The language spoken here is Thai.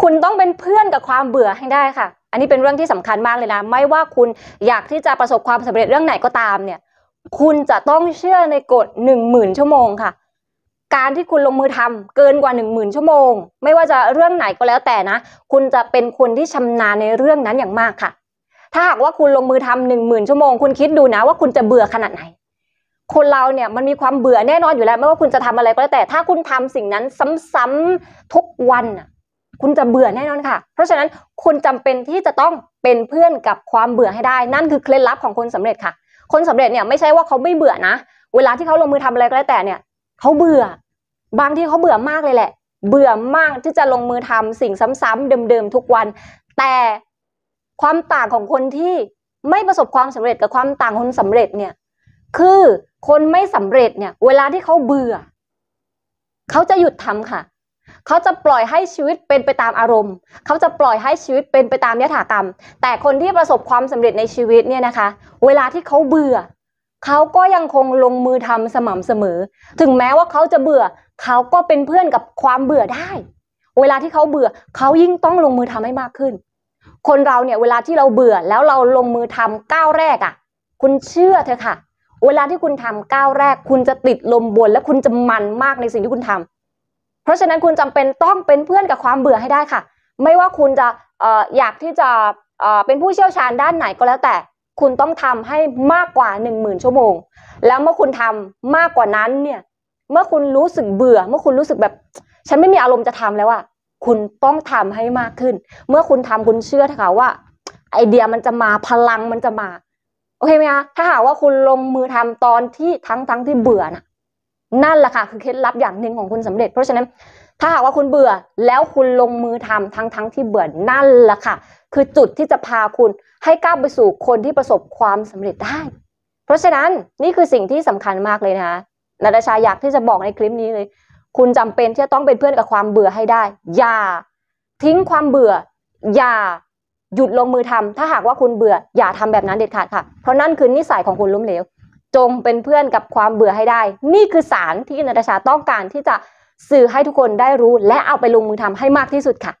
คุณต้องเป็นเพื่อนกับความเบื่อให้ได้ค่ะอันนี้เป็นเรื่องที่สำคัญมากเลยนะไม่ว่าคุณอยากที่จะประสบความสำเร็จเรื่องไหนก็ตามเนี่ยคุณจะต้องเชื่อในกฎ 10,000 ชั่วโมงค่ะการที่คุณลงมือทำเกินกว่า 10,000 ชั่วโมงไม่ว่าจะเรื่องไหนก็แล้วแต่นะคุณจะเป็นคนที่ชำนาญในเรื่องนั้นอย่างมากค่ะถ้าหากว่าคุณลงมือทำ 10,000 ชั่วโมงคุณคิดดูนะว่าคุณจะเบื่อขนาดไหนคนเราเนี่ยมันมีความเบื่อแน่นอนอยู่แล้วไม่ว่าคุณจะทำอะไรก็แล้วแต่ถ้าคุณทำสิ่งนั้นซ้ำๆทุกวันคุณจะเบื่อแน่นอนค่ะเพราะฉะนั้นคุณจำเป็นที่จะต้องเป็นเพื่อนกับความเบื่อให้ได้นั่นคือเคล็ดลับของคนสำเร็จค่ะคนสำเร็จเนี่ยไม่ใช่ว่าเขาไม่เบื่อนะเวลาที่เขาลงมือทำอะไรก็แล้วแต่เนี่ยเขาเบื่อบางทีเขาเบื่อมากเลยแหละเบื่อมากที่จะลงมือทำสิ่งซ้ำๆเดิมๆทุกวันแต่ความต่างของคนที่ไม่ประสบความสำเร็จกับความต่างคนสำเร็จเนี่ยคือคนไม่สำเร็จเนี่ยเวลาที่เขาเบื่อเขาจะหยุดทำค่ะเขาจะปล่อยให้ชีวิตเป็นไปตามอารมณ์เขาจะปล่อยให้ชีวิตเป็นไปตามยถากรรมแต่คนที่ประสบความสำเร็จในชีวิตเนี่ยนะคะเวลาที่เขาเบื่อเขาก็ยังคงลงมือทำสม่ำเสมอถึงแม้ว่าเขาจะเบื่อเขาก็เป็นเพื่อนกับความเบื่อได้เวลาที่เขาเบื่อเขายิ่งต้องลงมือทำให้มากขึ้นคนเราเนี่ยเวลาที่เราเบื่อแล้วเราลงมือทำก้าวแรกคุณเชื่อเถอะค่ะเวลาที่คุณทำก้าวแรกคุณจะติดลมบนและคุณจะมันมากในสิ่งที่คุณทำเพราะฉะนั้นคุณจำเป็นต้องเป็นเพื่อนกับความเบื่อให้ได้ค่ะไม่ว่าคุณจะอยากที่จะเป็นผู้เชี่ยวชาญด้านไหนก็แล้วแต่คุณต้องทำให้มากกว่า 10,000 ชั่วโมงแล้วเมื่อคุณทำมากกว่านั้นเนี่ยเมื่อคุณรู้สึกเบื่อเมื่อคุณรู้สึกแบบฉันไม่มีอารมณ์จะทำแล้วคุณต้องทำให้มากขึ้นเมื่อคุณทำคุณเชื่อค่ะว่าไอเดียมันจะมาพลังมันจะมาโอเคไหมคะถ้าหากว่าคุณลงมือทำตอนที่ทั้งที่เบื่อนั่นแหละค่ะคือเคล็ดลับอย่างหนึ่งของคุณสำเร็จเพราะฉะนั้นถ้าหากว่าคุณเบื่อแล้วคุณลงมือทำทั้งที่เบื่อนั่นแหละค่ะคือจุดที่จะพาคุณให้ก้าวไปสู่คนที่ประสบความสำเร็จได้เพราะฉะนั้นนี่คือสิ่งที่สำคัญมากเลยนะนัทชาอยากที่จะบอกในคลิปนี้เลยคุณจำเป็นที่จะต้องเป็นเพื่อนกับความเบื่อให้ได้อย่าทิ้งความเบื่ออย่าหยุดลงมือทำถ้าหากว่าคุณเบื่ออย่าทำแบบนั้นเด็ดขาดค่ะเพราะนั่นคือนิสัยของคุณล้มเหลวจงเป็นเพื่อนกับความเบื่อให้ได้นี่คือสารที่นัทชาต้องการที่จะสื่อให้ทุกคนได้รู้และเอาไปลงมือทำให้มากที่สุดค่ะ